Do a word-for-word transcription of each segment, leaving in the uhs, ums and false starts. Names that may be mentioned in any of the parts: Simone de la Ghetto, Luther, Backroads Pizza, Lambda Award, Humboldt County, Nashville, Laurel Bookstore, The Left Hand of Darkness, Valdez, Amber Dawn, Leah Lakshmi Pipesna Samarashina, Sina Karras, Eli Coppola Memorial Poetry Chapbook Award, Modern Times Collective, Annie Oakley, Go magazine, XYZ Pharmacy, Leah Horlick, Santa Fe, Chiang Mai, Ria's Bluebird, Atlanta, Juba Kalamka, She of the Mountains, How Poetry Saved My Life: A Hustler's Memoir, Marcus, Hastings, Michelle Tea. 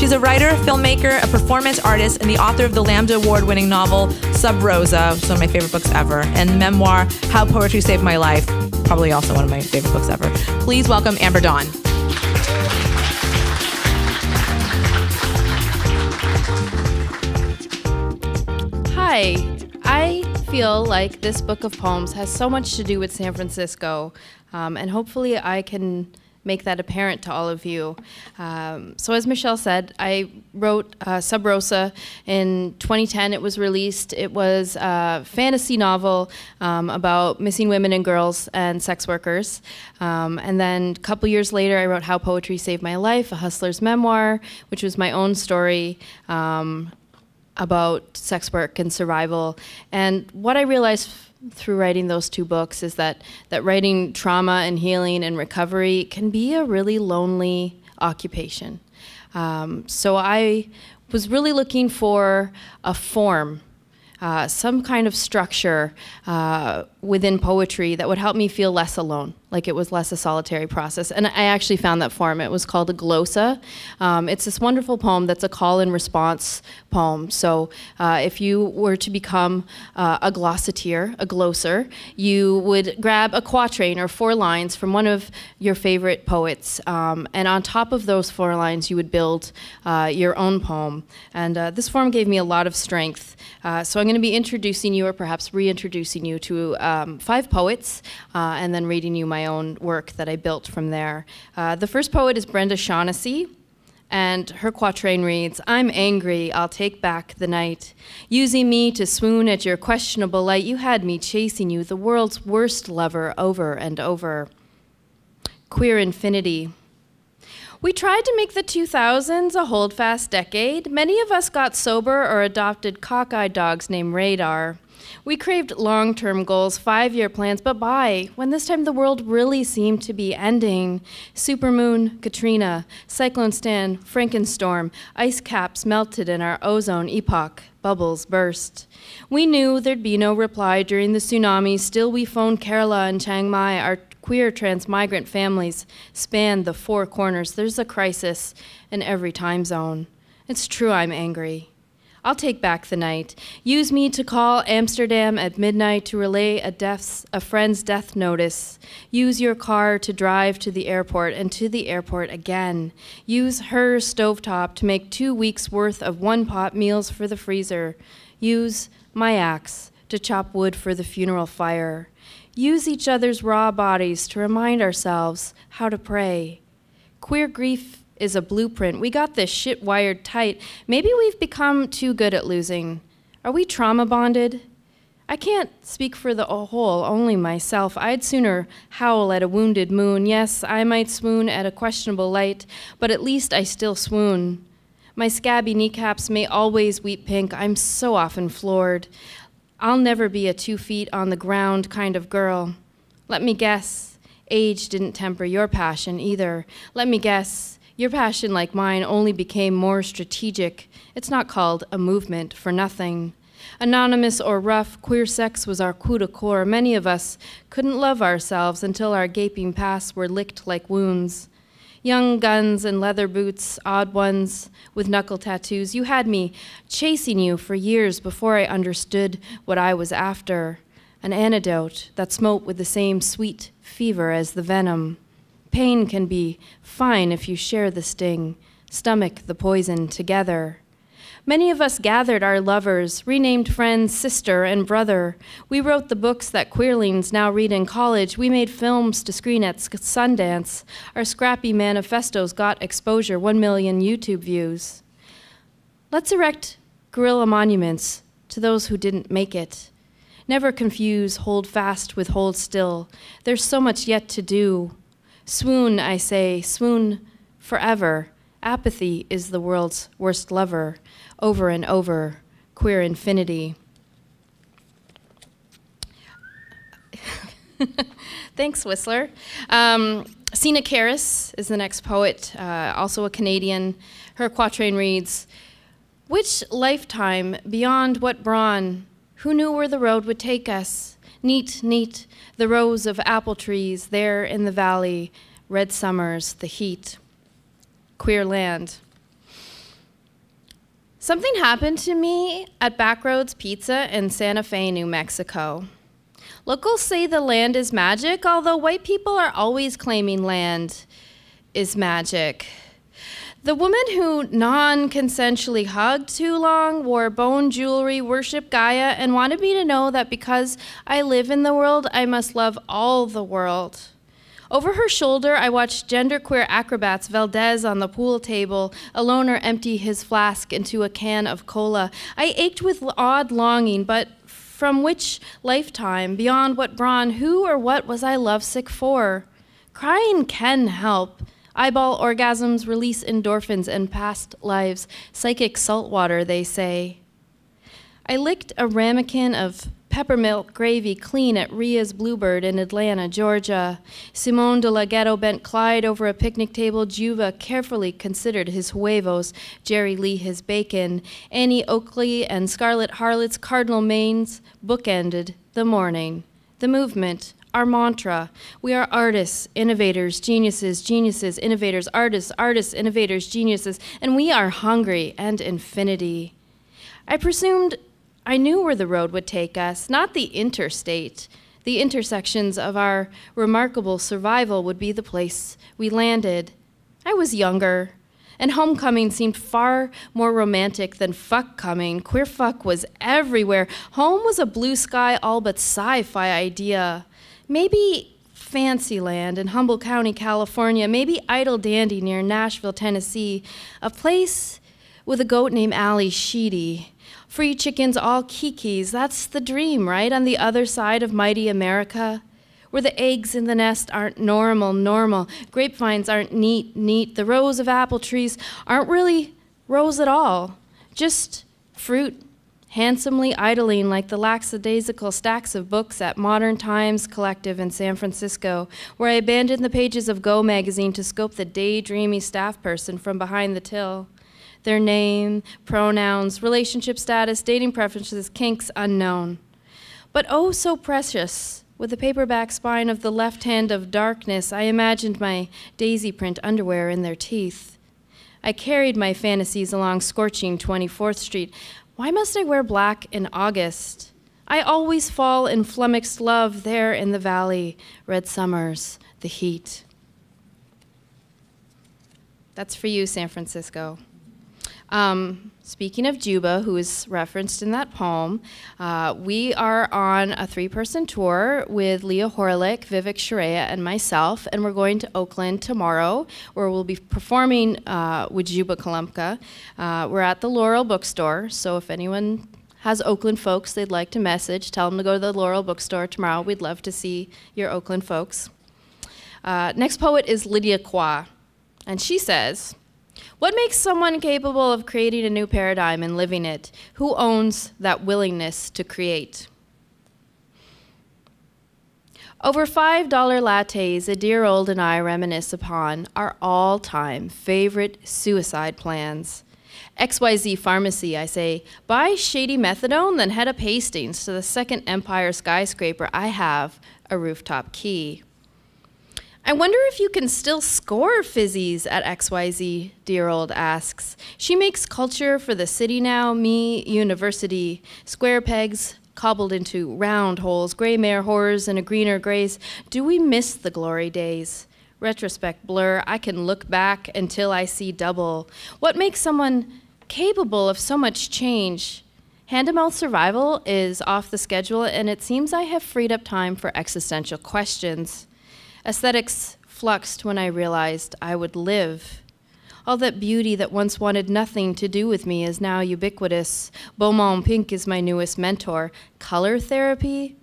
She's a writer, filmmaker, a performance artist, and the author of the Lambda Award-winning novel Sub Rosa, which is one of my favorite books ever, and memoir How Poetry Saved My Life, probably also one of my favorite books ever. Please welcome Amber Dawn. Hi, I feel like this book of poems has so much to do with San Francisco, um, and hopefully I can make that apparent to all of you. Um, so as Michelle said, I wrote uh, Sub Rosa in twenty ten. It was released. It was a fantasy novel um, about missing women and girls and sex workers. Um, and then a couple years later, I wrote How Poetry Saved My Life, A Hustler's Memoir, which was my own story um, about sex work and survival. And what I realized through writing those two books is that, that writing trauma and healing and recovery can be a really lonely occupation. Um, so I was really looking for a form, uh, some kind of structure uh, within poetry that would help me feel less alone, like it was less a solitary process. And I actually found that form. It was called a glosa. Um, it's this wonderful poem that's a call and response poem. So uh, if you were to become uh, a glossiteer, a glosser, you would grab a quatrain or four lines from one of your favorite poets. Um, and on top of those four lines, you would build uh, your own poem. And uh, this form gave me a lot of strength. Uh, so I'm gonna be introducing you, or perhaps reintroducing you, to um, five poets uh, and then reading you my My own work that I built from there. Uh, the first poet is Brenda Shaughnessy, and her quatrain reads, "I'm angry, I'll take back the night. Using me to swoon at your questionable light, you had me chasing you, the world's worst lover, over and over." Queer Infinity. "We tried to make the two thousands a holdfast decade. Many of us got sober or adopted cockeyed dogs named Radar. We craved long-term goals, five-year plans, but by, when this time the world really seemed to be ending, Supermoon Katrina, Cyclone Stan, Frankenstorm, ice caps melted in our ozone epoch, bubbles burst. We knew there'd be no reply during the tsunami, still we phoned Kerala and Chiang Mai, our queer transmigrant families spanned the four corners. There's a crisis in every time zone. It's true I'm angry. I'll take back the night. Use me to call Amsterdam at midnight to relay a, death's, a friend's death notice. Use your car to drive to the airport and to the airport again. Use her stovetop to make two weeks worth of one-pot meals for the freezer. Use my axe to chop wood for the funeral fire. Use each other's raw bodies to remind ourselves how to pray. Queer grief is a blueprint. We got this shit wired tight. Maybe we've become too good at losing. Are we trauma bonded? I can't speak for the whole, only myself. I'd sooner howl at a wounded moon. Yes, I might swoon at a questionable light, but at least I still swoon. My scabby kneecaps may always weep pink. I'm so often floored. I'll never be a two feet on the ground kind of girl. Let me guess, age didn't temper your passion either. Let me guess, your passion, like mine, only became more strategic. It's not called a movement for nothing. Anonymous or rough, queer sex was our coup de corps. Many of us couldn't love ourselves until our gaping pasts were licked like wounds. Young guns and leather boots, odd ones with knuckle tattoos. You had me chasing you for years before I understood what I was after. An antidote that smote with the same sweet fever as the venom. Pain can be fine if you share the sting, stomach the poison together. Many of us gathered our lovers, renamed friends sister and brother. We wrote the books that queerlings now read in college. We made films to screen at Sundance. Our scrappy manifestos got exposure, one million YouTube views. Let's erect guerrilla monuments to those who didn't make it. Never confuse hold fast with hold still. There's so much yet to do. Swoon, I say, swoon forever. Apathy is the world's worst lover. Over and over, queer infinity." Thanks, Whistler. Um, Sina Karras is the next poet, uh, also a Canadian. Her quatrain reads, "Which lifetime beyond what brawn? Who knew where the road would take us? Neat, neat, the rows of apple trees there in the valley, red summers, the heat." Queer Land. Something happened to me at Backroads Pizza in Santa Fe, New Mexico. Locals say the land is magic, although white people are always claiming land is magic. The woman who non-consensually hugged too long, wore bone jewelry, worshiped Gaia, and wanted me to know that because I live in the world, I must love all the world. Over her shoulder, I watched genderqueer acrobats, Valdez on the pool table, a loner empty his flask into a can of cola. I ached with odd longing, but from which lifetime, beyond what brawn, who or what was I lovesick for? Crying can help. Eyeball orgasms release endorphins and past lives, psychic salt water, they say. I licked a ramekin of peppermint gravy clean at Ria's Bluebird in Atlanta, Georgia. Simone de la Ghetto bent Clyde over a picnic table. Juba carefully considered his huevos, Jerry Lee his bacon. Annie Oakley and Scarlet Harlots, Cardinal Maines bookended the morning. The movement, our mantra. We are artists, innovators, geniuses, geniuses, innovators, artists, artists, innovators, geniuses, and we are hungry and infinity. I presumed I knew where the road would take us, not the interstate. The intersections of our remarkable survival would be the place we landed. I was younger, and homecoming seemed far more romantic than fuckcoming. Queer fuck was everywhere. Home was a blue sky, all but sci-fi idea. Maybe Fancyland in Humboldt County, California. Maybe Idle Dandy near Nashville, Tennessee. A place with a goat named Allie Sheedy. Free chickens, all kikis, that's the dream, right? On the other side of mighty America, where the eggs in the nest aren't normal, normal. Grapevines aren't neat, neat. The rows of apple trees aren't really rows at all. Just fruit, handsomely idling like the lackadaisical stacks of books at Modern Times Collective in San Francisco, where I abandoned the pages of Go magazine to scope the daydreamy staff person from behind the till. Their name, pronouns, relationship status, dating preferences, kinks unknown. But oh so precious, with the paperback spine of The Left Hand of Darkness, I imagined my daisy print underwear in their teeth. I carried my fantasies along scorching twenty-fourth street. Why must I wear black in August? I always fall in flummoxed love there in the valley, red summers, the heat. That's for you, San Francisco. Um, speaking of Juba, who is referenced in that poem, uh, we are on a three-person tour with Leah Horlick, Vivek Shreya, and myself, and we're going to Oakland tomorrow, where we'll be performing uh, with Juba Kalamka. Uh, we're at the Laurel Bookstore, so if anyone has Oakland folks they'd like to message, tell them to go to the Laurel Bookstore tomorrow. We'd love to see your Oakland folks. Uh, next poet is Lydia Kwa, and she says, what makes someone capable of creating a new paradigm and living it? Who owns that willingness to create? Over five dollar lattes, a dear old and I reminisce upon our all-time favorite suicide plans. X Y Z Pharmacy, I say, buy shady methadone, then head up Hastings to the Second Empire skyscraper. I have a rooftop key. I wonder if you can still score fizzies at X Y Z, dear old asks. She makes culture for the city now, me, university. Square pegs cobbled into round holes, gray mare horrors and a greener grace. Do we miss the glory days? Retrospect blur, I can look back until I see double. What makes someone capable of so much change? Hand-to-mouth survival is off the schedule, and it seems I have freed up time for existential questions. Aesthetics fluxed when I realized I would live. All that beauty that once wanted nothing to do with me is now ubiquitous. Beaumont Pink is my newest mentor. Color therapy?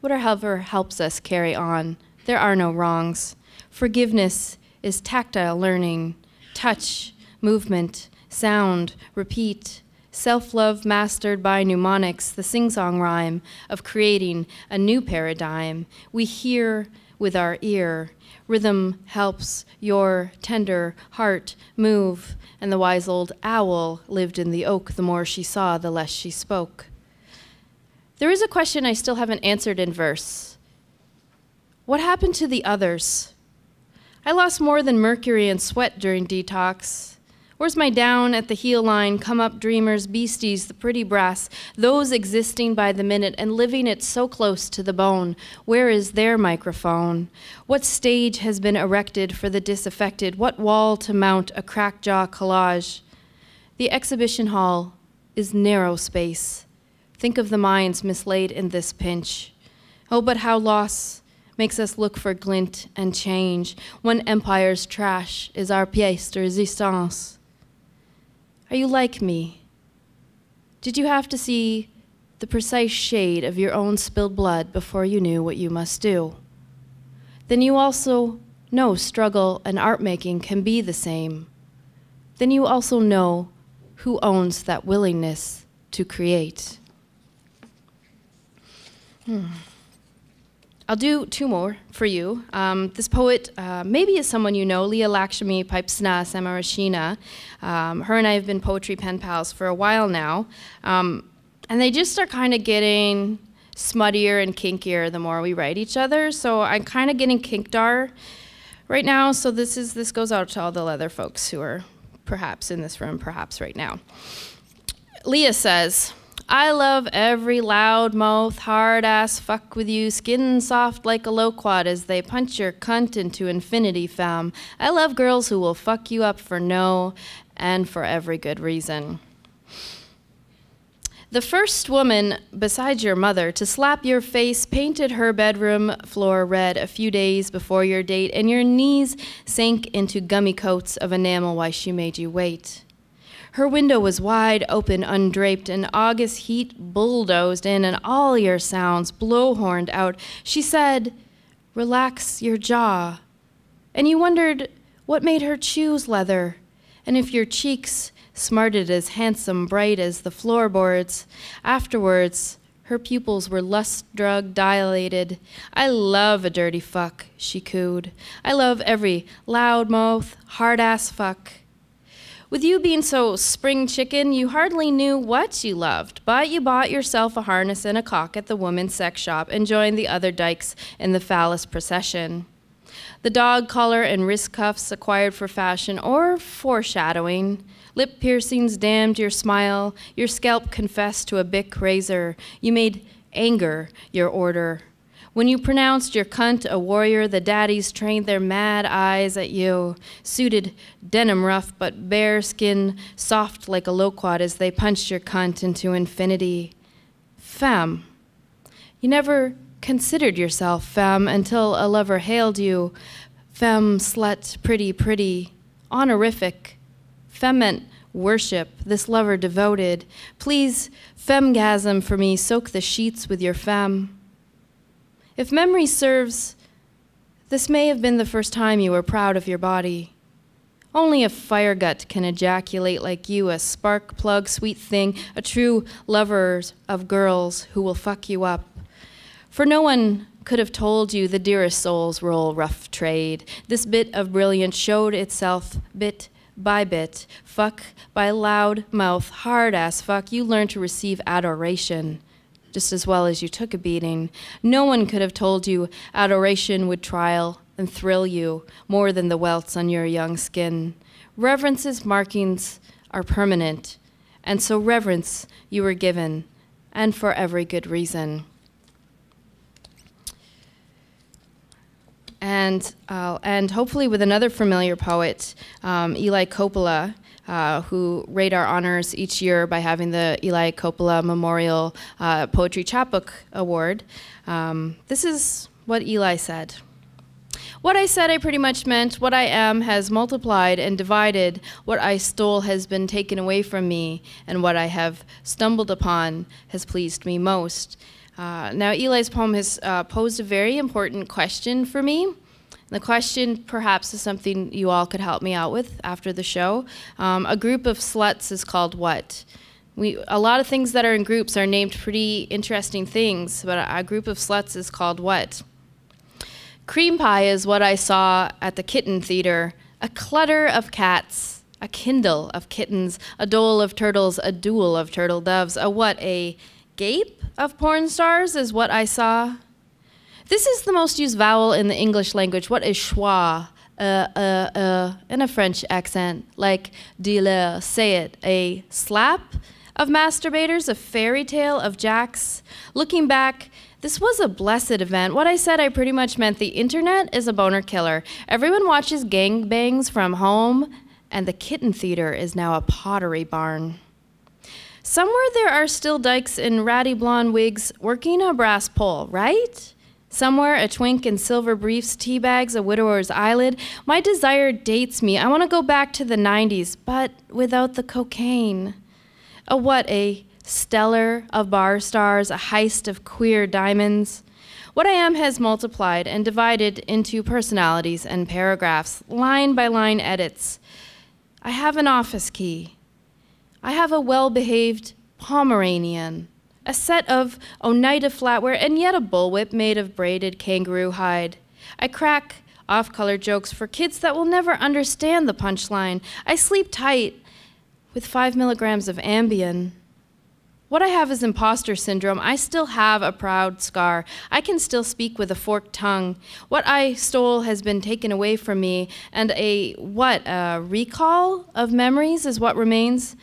Whatever helps us carry on. There are no wrongs. Forgiveness is tactile learning. Touch, movement, sound, repeat. Self-love mastered by mnemonics, the sing-song rhyme of creating a new paradigm. We hear with our ear. Rhythm helps your tender heart move, and the wise old owl lived in the oak. The more she saw, the less she spoke. There is a question I still haven't answered in verse. What happened to the others? I lost more than mercury and sweat during detox. Where's my down at the heel line, come up dreamers, beasties, the pretty brass, those existing by the minute and living it so close to the bone? Where is their microphone? What stage has been erected for the disaffected? What wall to mount a crackjaw collage? The exhibition hall is narrow space. Think of the minds mislaid in this pinch. Oh, but how loss makes us look for glint and change, when empire's trash is our pièce de résistance. Are you like me? Did you have to see the precise shade of your own spilled blood before you knew what you must do? Then you also know struggle and art making can be the same. Then you also know who owns that willingness to create. Hmm. I'll do two more for you. Um, this poet uh, maybe is someone you know, Leah Lakshmi Pipesna Samarashina. Um, her and I have been poetry pen pals for a while now. Um, and they just are kind of getting smuttier and kinkier the more we write each other. So I'm kind of getting kinkdar right now. So this, is, this goes out to all the leather folks who are perhaps in this room, perhaps right now. Leah says, I love every loudmouth, hard-ass fuck with you, skin soft like a loquat as they punch your cunt into infinity, fam. I love girls who will fuck you up for no and for every good reason. The first woman, besides your mother, to slap your face painted her bedroom floor red a few days before your date, and your knees sank into gummy coats of enamel while she made you wait. Her window was wide open, undraped, and August heat bulldozed in, and all your sounds blowhorned out. She said, relax your jaw. And you wondered what made her choose leather, and if your cheeks smarted as handsome, bright as the floorboards. Afterwards, her pupils were lust-drug dilated. I love a dirty fuck, she cooed. I love every loud-mouth, hard-ass fuck. With you being so spring chicken, you hardly knew what you loved, but you bought yourself a harness and a cock at the woman's sex shop and joined the other dykes in the phallus procession. The dog collar and wrist cuffs acquired for fashion or foreshadowing. Lip piercings damned your smile. Your scalp confessed to a Bic razor. You made anger your order. When you pronounced your cunt a warrior, the daddies trained their mad eyes at you, suited denim rough but bare skin, soft like a loquat as they punched your cunt into infinity. Femme. You never considered yourself femme until a lover hailed you. Femme, slut, pretty, pretty, honorific, feminine. Worship, this lover devoted. Please, femgasm for me, soak the sheets with your femme. If memory serves, this may have been the first time you were proud of your body. Only a firegut can ejaculate like you, a spark plug sweet thing, a true lover of girls who will fuck you up. For no one could have told you the dearest souls roll rough trade. This bit of brilliance showed itself bit by bit. Fuck by loud mouth, hard ass fuck, you learn to receive adoration. Just as well as you took a beating. No one could have told you adoration would trial and thrill you more than the welts on your young skin. Reverence's markings are permanent, and so reverence you were given, and for every good reason. And I'll end hopefully with another familiar poet, um, Eli Coppola, Uh, who rate our honors each year by having the Eli Coppola Memorial uh, Poetry Chapbook Award. Um, this is what Eli said. What I said I pretty much meant. What I am has multiplied and divided. What I stole has been taken away from me, and what I have stumbled upon has pleased me most. Uh, now, Eli's poem has uh, posed a very important question for me. The question perhaps is something you all could help me out with after the show. Um, a group of sluts is called what? We, a lot of things that are in groups are named pretty interesting things, but a, a group of sluts is called what? Cream pie is what I saw at the kitten theater. A clutter of cats, a kindle of kittens, a dole of turtles, a duel of turtle doves. A what? A gape of porn stars is what I saw. This is the most used vowel in the English language. What is schwa? uh, uh, uh, in a French accent, like de la, say it, a slap of masturbators, a fairy tale of jacks. Looking back, this was a blessed event. What I said, I pretty much meant the internet is a boner killer. Everyone watches gangbangs from home, and the kitten theater is now a pottery barn. Somewhere there are still dykes in ratty blonde wigs working a brass pole, right? Somewhere a twink in silver briefs teabags a widower's eyelid. My desire dates me. I want to go back to the nineties, but without the cocaine. A what, a stellar of bar stars, a heist of queer diamonds. What I am has multiplied and divided into personalities and paragraphs, line by line edits. I have an office key. I have a well-behaved Pomeranian, a set of Oneida flatware, and yet a bullwhip made of braided kangaroo hide. I crack off-color jokes for kids that will never understand the punchline. I sleep tight with five milligrams of Ambien. What I have is imposter syndrome. I still have a proud scar. I can still speak with a forked tongue. What I stole has been taken away from me, and a, what, a recall of memories is what remains.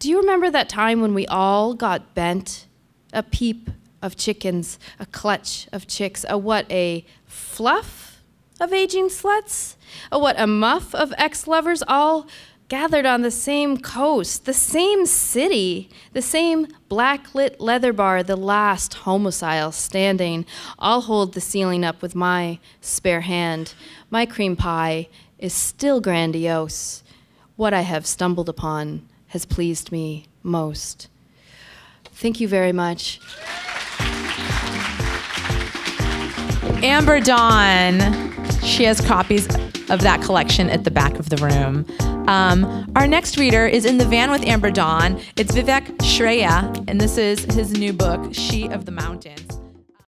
Do you remember that time when we all got bent? A peep of chickens, a clutch of chicks, a what, a fluff of aging sluts? A what, a muff of ex-lovers, all gathered on the same coast, the same city, the same black-lit leather bar, the last homicile standing. I'll hold the ceiling up with my spare hand. My cream pie is still grandiose. What I have stumbled upon has pleased me most. Thank you very much. Amber Dawn. She has copies of that collection at the back of the room. Um, our next reader is in the van with Amber Dawn. It's Vivek Shreya, and this is his new book, She of the Mountains.